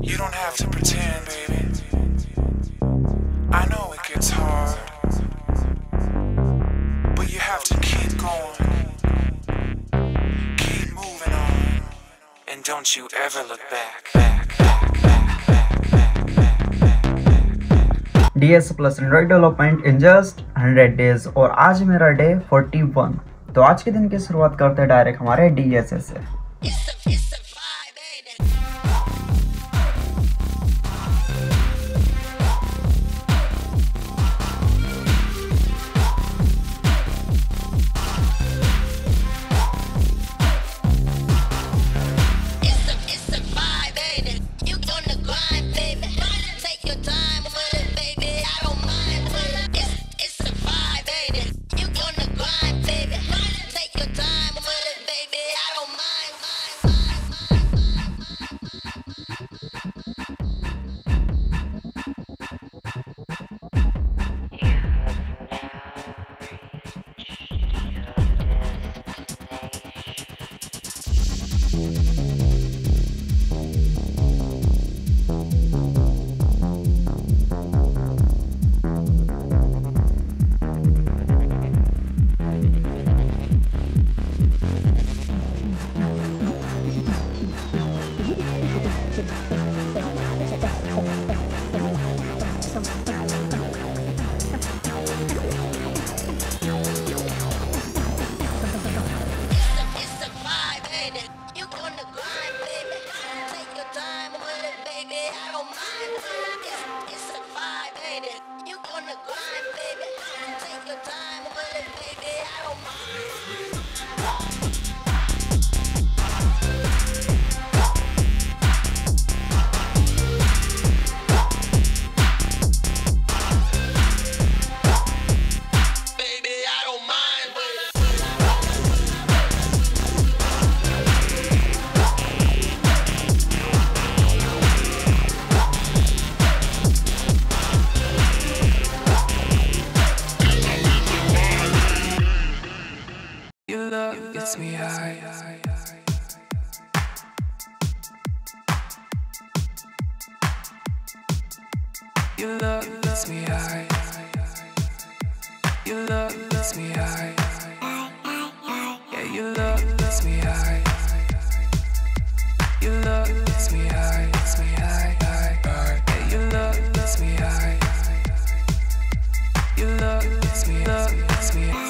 You don't have to pretend, baby. I know it gets hard, but you have to keep going, keep moving on, and don't you ever look back. DS plus Android development in just 100 days और आज मेरा day 41। तो आज के दिन की शुरुआत करते हैं डायरेक्ट हमारे DS से। Your love gets me high. Your love gets me high. Yeah, your love gets me high. Your love gets me high. Gets me high. Yeah, your love gets me high. Your love gets me high.